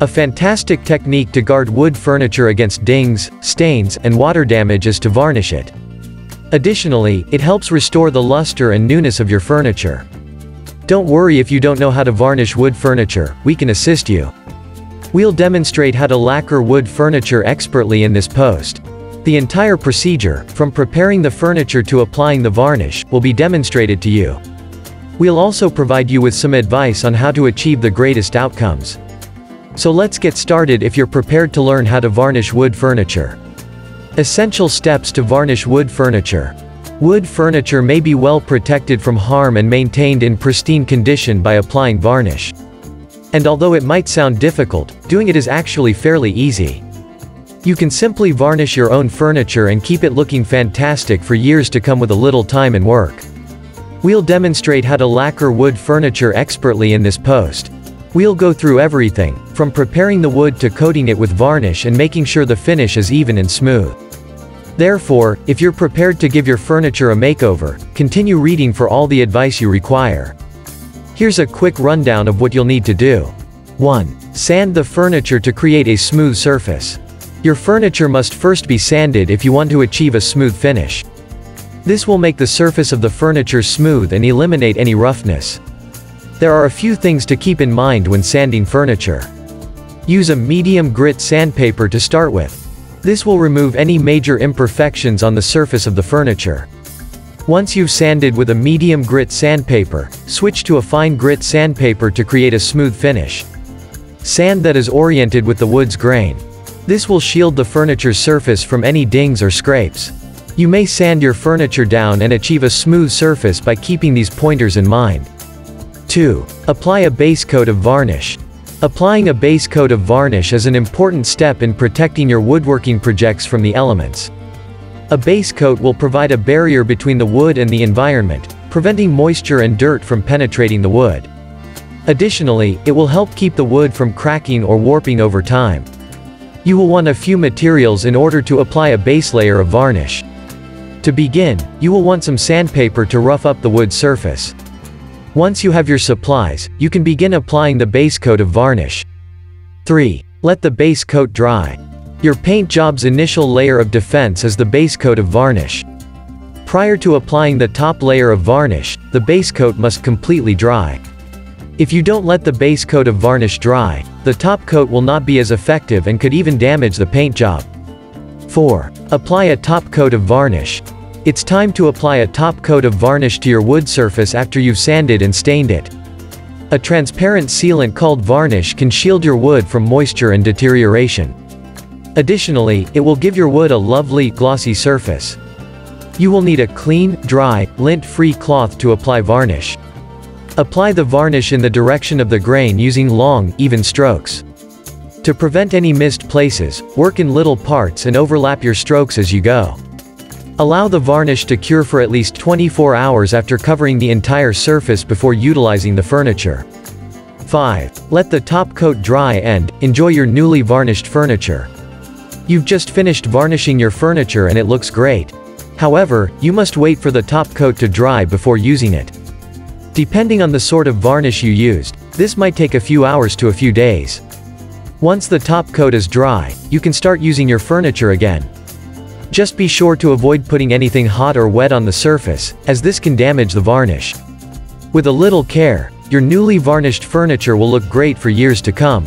A fantastic technique to guard wood furniture against dings, stains, and water damage is to varnish it. Additionally, it helps restore the luster and newness of your furniture. Don't worry if you don't know how to varnish wood furniture, we can assist you. We'll demonstrate how to lacquer wood furniture expertly in this post. The entire procedure, from preparing the furniture to applying the varnish, will be demonstrated to you. We'll also provide you with some advice on how to achieve the greatest outcomes. So let's get started if you're prepared to learn how to varnish wood furniture. Essential steps to varnish wood furniture. Wood furniture may be well protected from harm and maintained in pristine condition by applying varnish. And although it might sound difficult, doing it is actually fairly easy. You can simply varnish your own furniture and keep it looking fantastic for years to come with a little time and work. We'll demonstrate how to lacquer wood furniture expertly in this post. We'll go through everything, from preparing the wood to coating it with varnish and making sure the finish is even and smooth. Therefore, if you're prepared to give your furniture a makeover, continue reading for all the advice you require. Here's a quick rundown of what you'll need to do. 1. Sand the furniture to create a smooth surface. Your furniture must first be sanded if you want to achieve a smooth finish. This will make the surface of the furniture smooth and eliminate any roughness. There are a few things to keep in mind when sanding furniture. Use a medium grit sandpaper to start with. This will remove any major imperfections on the surface of the furniture. Once you've sanded with a medium grit sandpaper, switch to a fine grit sandpaper to create a smooth finish. Sand that is oriented with the wood's grain. This will shield the furniture's surface from any dings or scrapes. You may sand your furniture down and achieve a smooth surface by keeping these pointers in mind. 2. Apply a base coat of varnish. Applying a base coat of varnish is an important step in protecting your woodworking projects from the elements. A base coat will provide a barrier between the wood and the environment, preventing moisture and dirt from penetrating the wood. Additionally, it will help keep the wood from cracking or warping over time. You will want a few materials in order to apply a base layer of varnish. To begin, you will want some sandpaper to rough up the wood's surface. Once you have your supplies, you can begin applying the base coat of varnish. 3. Let the base coat dry. Your paint job's initial layer of defense is the base coat of varnish. Prior to applying the top layer of varnish, the base coat must completely dry. If you don't let the base coat of varnish dry, the top coat will not be as effective and could even damage the paint job. 4. Apply a top coat of varnish. It's time to apply a top coat of varnish to your wood surface after you've sanded and stained it. A transparent sealant called varnish can shield your wood from moisture and deterioration. Additionally, it will give your wood a lovely, glossy surface. You will need a clean, dry, lint-free cloth to apply varnish. Apply the varnish in the direction of the grain using long, even strokes. To prevent any missed places, work in little parts and overlap your strokes as you go. Allow the varnish to cure for at least 24 hours after covering the entire surface before utilizing the furniture. 5. Let the top coat dry and enjoy your newly varnished furniture. You've just finished varnishing your furniture and it looks great. However, you must wait for the top coat to dry before using it. Depending on the sort of varnish you used, this might take a few hours to a few days. Once the top coat is dry, you can start using your furniture again. Just be sure to avoid putting anything hot or wet on the surface, as this can damage the varnish. With a little care, your newly varnished furniture will look great for years to come.